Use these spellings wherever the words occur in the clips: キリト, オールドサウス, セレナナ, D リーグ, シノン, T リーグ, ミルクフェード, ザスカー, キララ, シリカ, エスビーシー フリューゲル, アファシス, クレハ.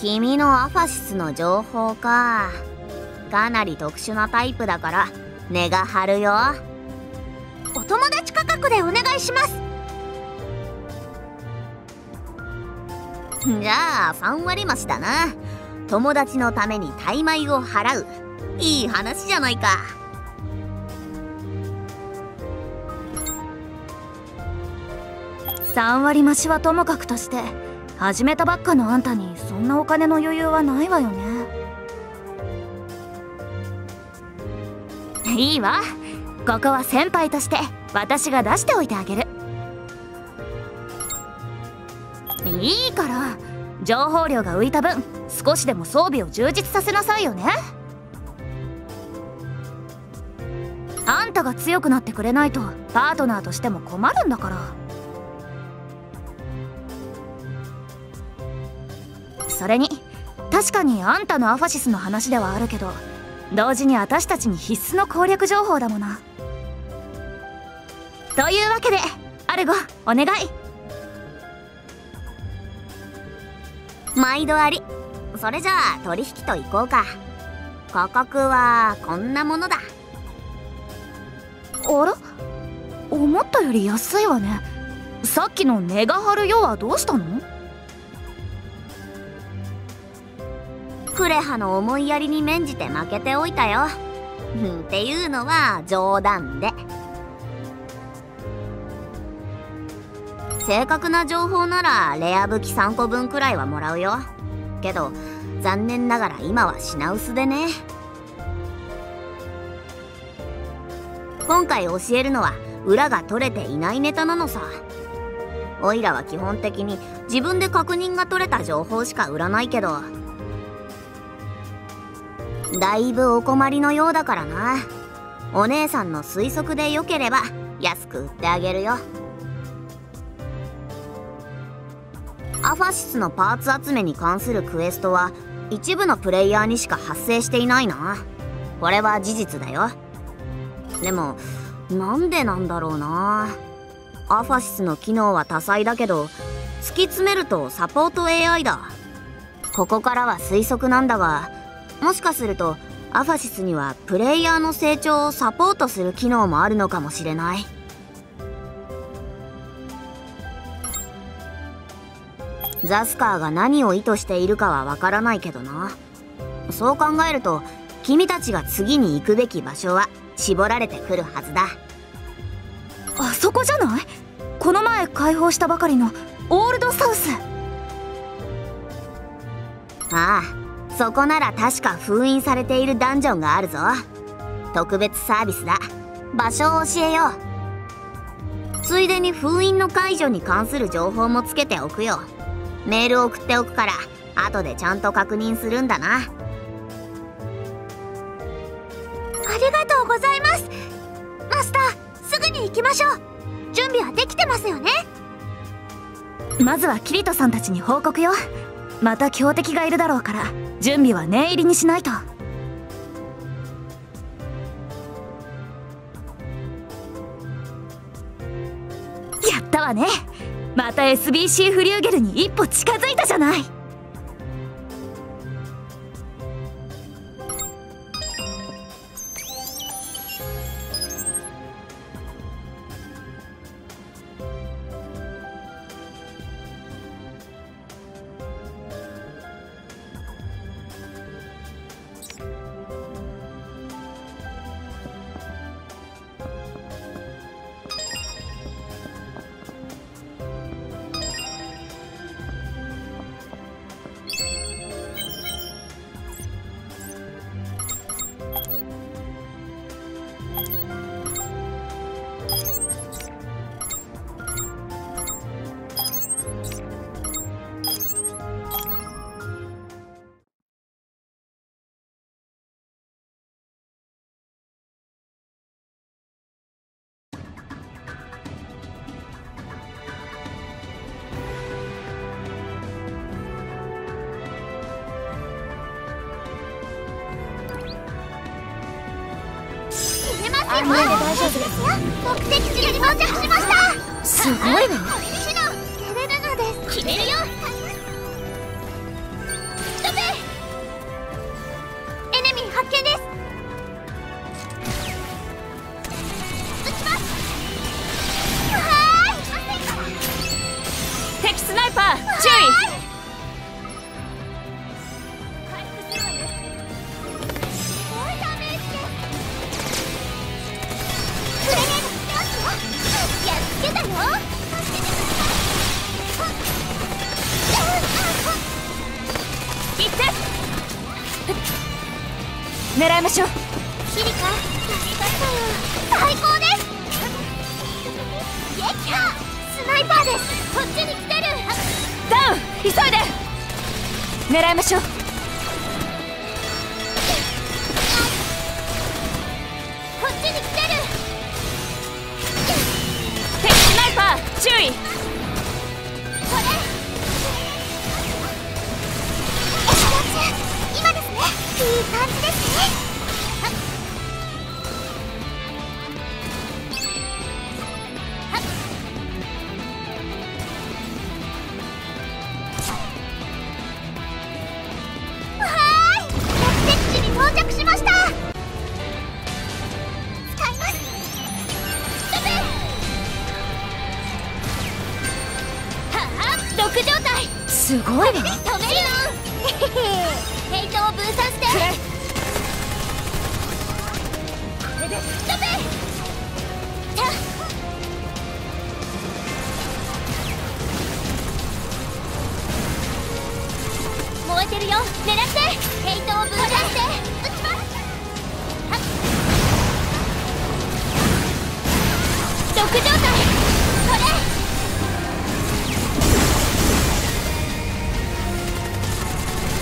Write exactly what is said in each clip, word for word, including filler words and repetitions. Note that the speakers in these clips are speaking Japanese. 君のアファシスの情報か。かなり特殊なタイプだから値が張るよ。お友達価格でお願いします。じゃあさん割増しだな。友達のために大枚を払う、いい話じゃないか。さん割増しはともかくとして、始めたばっかのあんたにそんなお金の余裕はないわよね。いいわ、ここは先輩として私が出しておいてあげる。いいから、情報量が浮いた分少しでも装備を充実させなさいよね。あんたが強くなってくれないとパートナーとしても困るんだから。それに確かにあんたのアファシスの話ではあるけど、同時に私たちに必須の攻略情報だもの。というわけでアルゴお願い。毎度あり。それじゃあ取引といこうか。価格はこんなものだ。あら、思ったより安いわね。さっきの値が張るよはどうしたの？クレハの思いやりに免じて負けておいたよ。っていうのは冗談で。正確な情報ならレア武器さんこぶんくらいはもらうよ。けど残念ながら今は品薄でね。今回教えるのは裏が取れていないネタなのさ。オイラは基本的に自分で確認が取れた情報しか売らないけど、だいぶお困りのようだからな。お姉さんの推測でよければ安く売ってあげるよ。アファシスのパーツ集めに関するクエストは一部のプレイヤーにしか発生していないな。これは事実だよ。でもなんでなんだろうな。アファシスの機能は多彩だけど、突き詰めるとサポート エーアイ だ。ここからは推測なんだが、もしかするとアファシスにはプレイヤーの成長をサポートする機能もあるのかもしれない。ザスカーが何を意図しているかはわからないけどな。そう考えると君たちが次に行くべき場所は絞られてくるはずだ。あそこじゃない？この前解放したばかりのオールドサウス。ああ、そこなら確か封印されているダンジョンがあるぞ。特別サービスだ。場所を教えよう。ついでに封印の解除に関する情報もつけておくよ。メールを送っておくから後でちゃんと確認するんだな。ありがとうございます、マスター。すぐに行きましょう。準備はできてますよね。まずはキリトさんたちに報告よ。また強敵がいるだろうから準備は念入りにしないと。やったわね。また エスビーシー フリューゲルに一歩近づいたじゃない。大丈夫ですよ。目的地に到着しました。すごいわ。騎士のセレナナです。決めるよ。発見です。撃ちます。わーい、敵スナイパー注意。狙いましょう。シリカ、助かったよ。最高です。撃破スナイパーです。こっちに来てる。ダウン、急いで狙いましょう。こっちに来てる。敵スナイパー注意。これ今ですね。いい感じですね。わーい、目的地に到着しました。使います。ダメ。はっ、毒状態。すごいね。止めるよ。ヘイトを分散して。ダメ。じゃあ燃えてるよ。狙ってヘイトを分散して撃ちます。毒状態。これ敵スナイ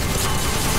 パー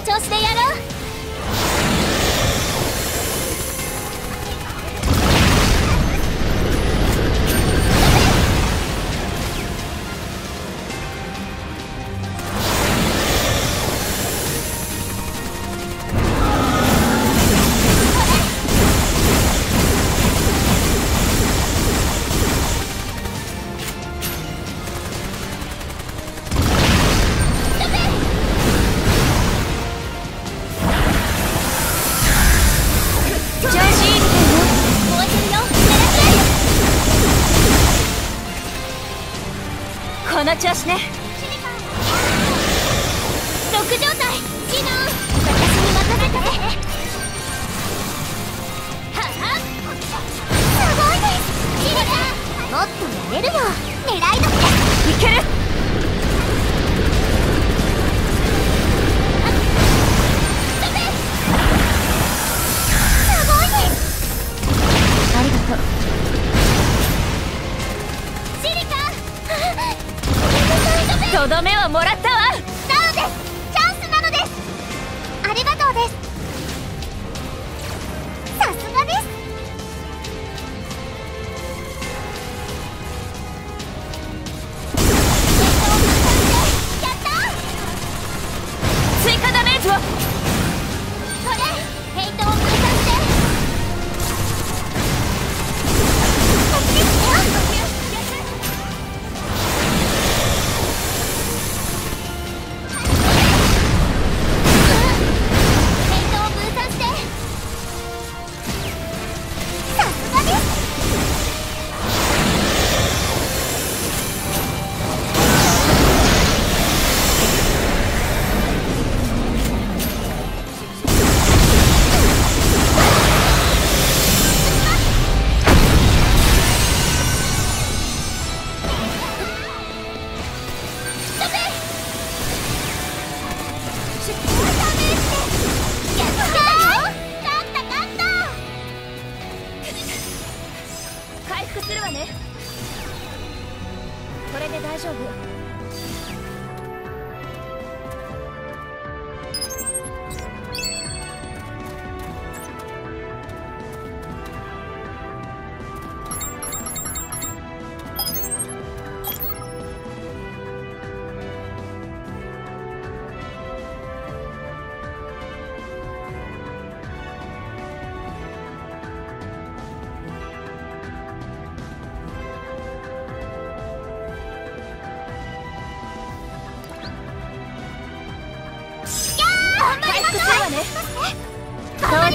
の調子でやろう。この調子ね。毒状態機能。私に任せて。ははっ、すごいですキララ。もっとやれるよ。狙いどころ。いける。すごいです。ありがとう。とどめをもらったわ。そうです、チャンスなのです。ありがとうです。さすがです。やったー。追加ダメージを。これヘイトを分散してこっちですよ。するわね。これで大丈夫。到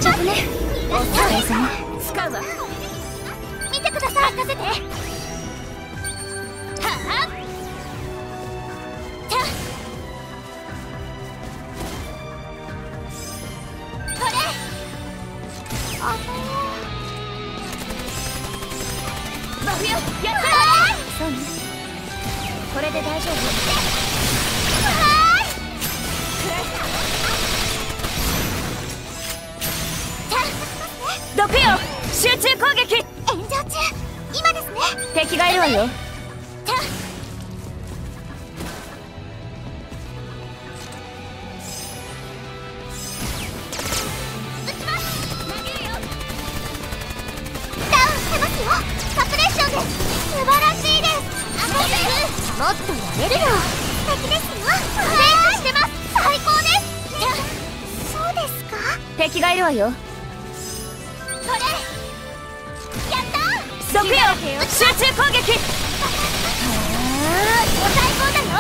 着ね。お疲れ様。使うわ。見てください。任せて。はあ。じゃ。これ。あの。バフよ。やったー。そうね。これで大丈夫。毒よ、集中攻撃。炎上中。今ですね。敵がいるわよ。もっとやれるよ。敵ですよ。フェイクしてます。最高です。そうですか。敵がいるわよ。これやったー。毒よ、集中攻撃。はあ、最高だよ。は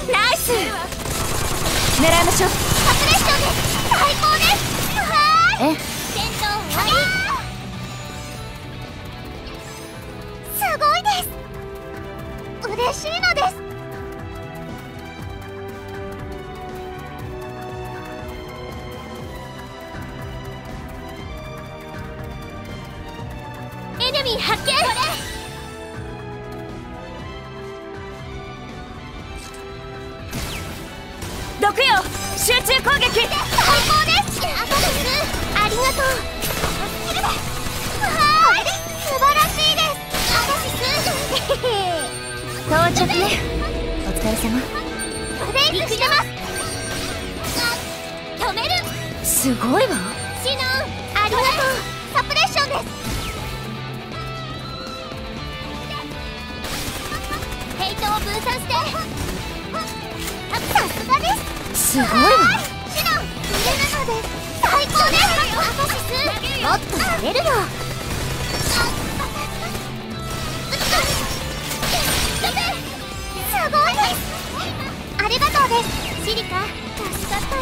ーい、ナイス。狙いましょう。サプレッションです。最高です。はーい、戦闘終わり。すごいです。嬉しいのです。発見。毒よ、集中攻撃。最高です。ありがとう。素晴らしいです。到着ね。お疲れ様。ブレイクしてます。すごいわ。シノンありがとう。サプレッションです。ヘイトを分散してさすがです。すごいわシノン。売れるのです。最高です。もっとされるよ。すごいです。ありがとうですシリカ。助かったよ。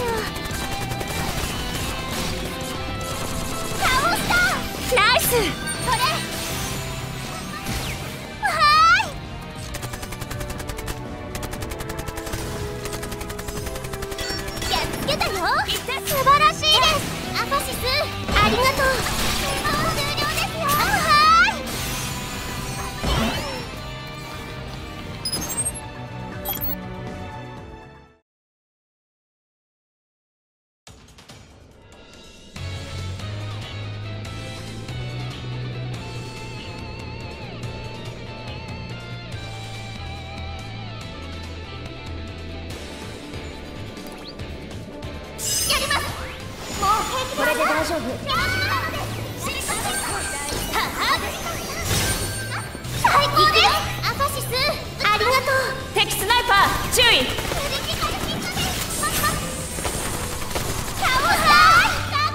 ナイス。これはーい。やっつけたよ。素晴らしいです。アファシスありがとう。終了ですよ。はーい。これで大丈夫。最高です。アファシスありがとう。敵スナイパー注意。倒した勝っ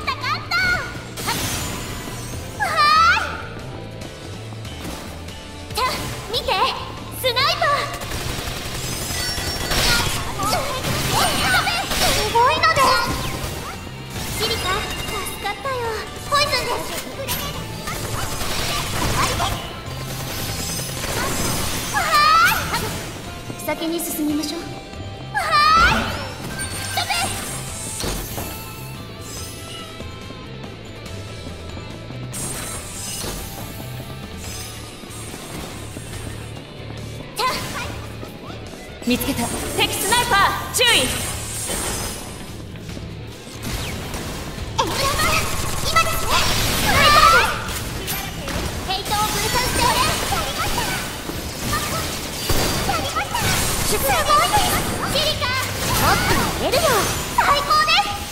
た勝った。はーい。じゃ見てスナイパー。すごいのです。シリカ、助かったよ。ポイズンです。はーい。先に進みましょう。はーい。見つけた。敵スナイパー、注意。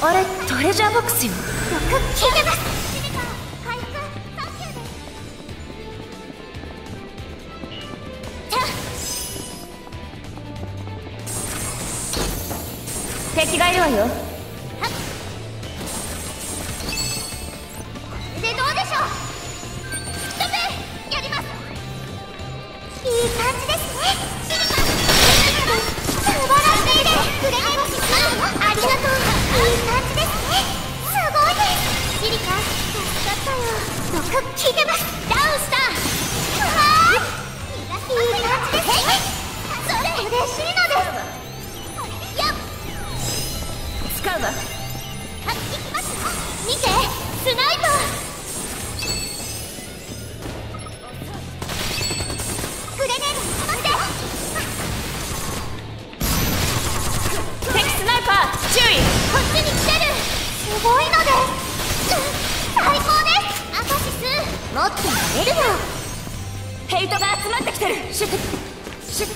あれトレジャーボックスよ。毒効いてます。回復さんきゅうです。敵がいるわよ。はっでどうでしょう。ストップやります。いい感じですね。素晴らしいです。クレイボシスありがとう。いい感じですね。すごいです。シリカ助かったよ。毒効いてます。ダウンした。はーい。いい感じですね。それ嬉しいのです。やっ使うわ。行きますよ。見てスナイパー。グレネード飛ばして。敵スナイパー注意。こっちに来てる。すごいのです、うん、最高です。アカシスもっとやれるよ。ヘイトが集まってきてる。シュッシュッ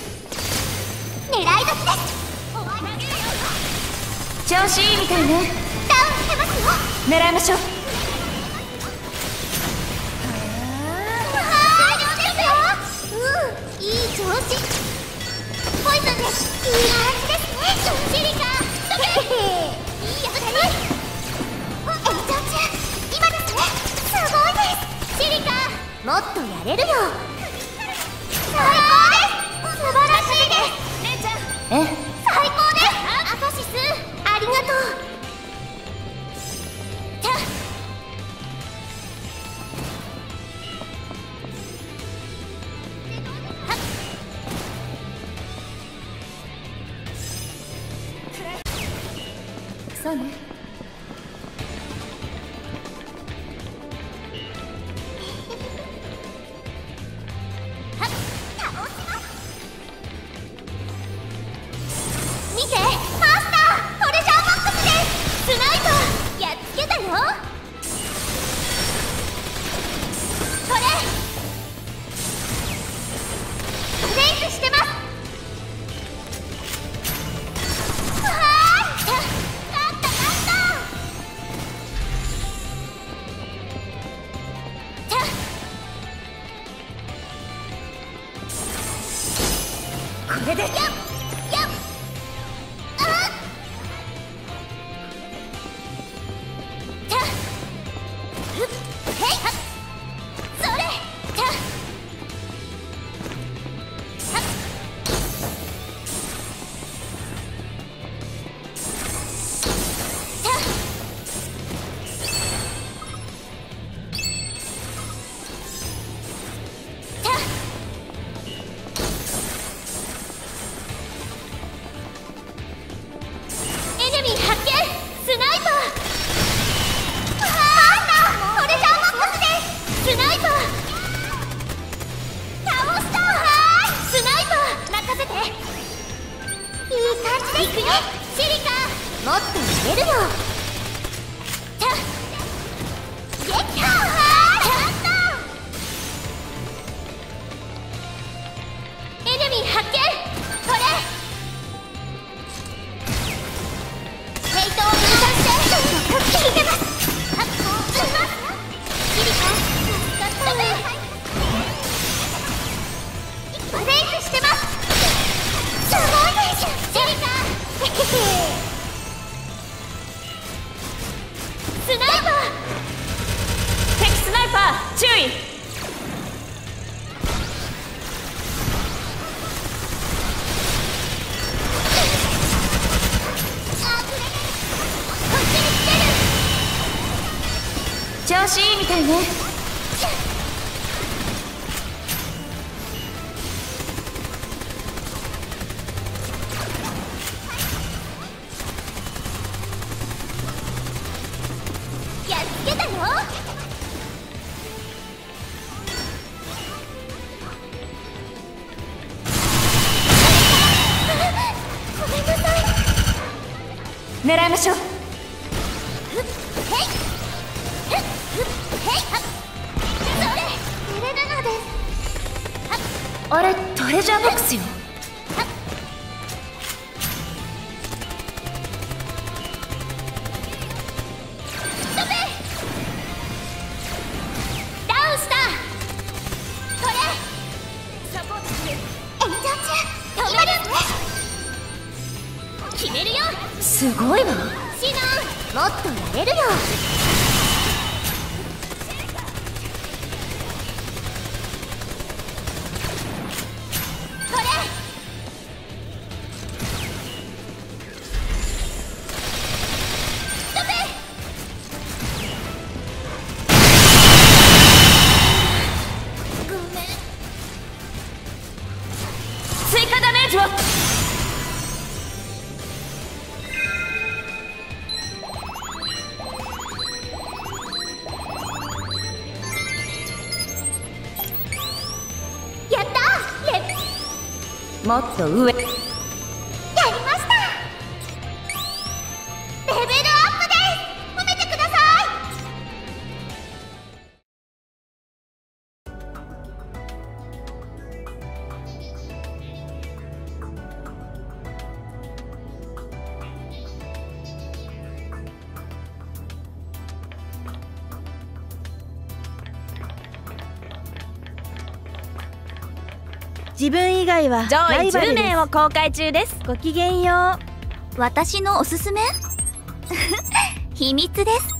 狙いどきです。お前投げるよ。調子いいみたいね。ダウンしてますよ。狙いましょう。はーい。うん、いい調子。ポイズンです。いい感じですね。シリカーエンジョン中今ですね。すごいです。シリカ助かったよ。もっとやれるよ。最高です。素晴らしいですレンちゃん。え最高です。アファシスありがとう。じゃあそうね。れでやっやっあたうっへいはそれたはたもっと入れるよ。ゲッター！やった！エネミー発見！これ！ヘイトを分散して！効いてます！うます！シリカ！ダメ！ブレイクしてます！すごいです！シリカ！へへへ！スナイパー敵スナイパー注意こっちに来てる調子いいみたいね狙いましょう。あれトレジャーボックスよ。すごいわシノンもっとやれるよこれダメごめん追加ダメージをもっと上やりましたレベルアップです褒めてください自分以外は上位じゅうめいを公開中です。ごきげんよう。私のおすすめ？秘密です。